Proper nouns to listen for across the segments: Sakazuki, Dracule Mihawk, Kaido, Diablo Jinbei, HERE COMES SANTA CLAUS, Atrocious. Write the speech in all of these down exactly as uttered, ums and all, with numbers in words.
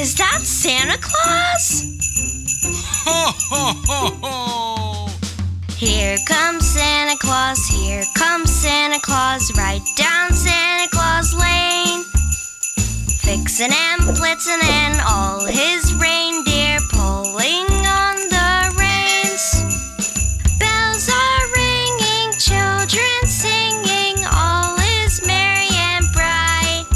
Is that Santa Claus? Ho, ho, ho, ho! Here comes Santa Claus, here comes Santa Claus, right down Santa Claus Lane. Fixin' and blitzin' and all his reindeer pulling on the reins. Bells are ringing, children singing, all is merry and bright.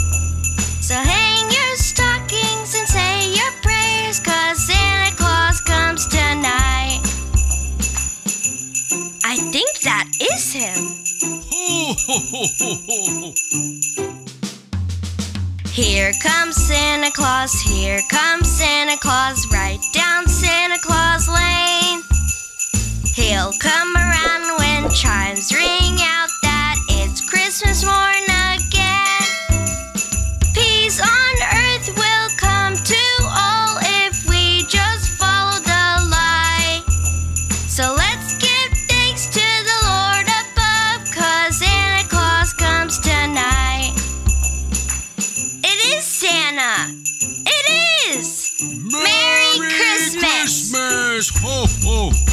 So hang your stockings and say your prayers, 'cause Santa Claus comes tonight. I think that is him. Ho, ho, ho, ho, ho. Here comes Santa Claus, here comes Santa Claus, right down Santa Claus Lane. He'll come around when chimes ring out that it's Christmas morn again. Peace on earth will come to all if we just follow the light. So let's give thanks to the Lord above, 'cause Santa Claus comes tonight. Santa. It is! Merry, Merry Christmas! Christmas! Ho, ho,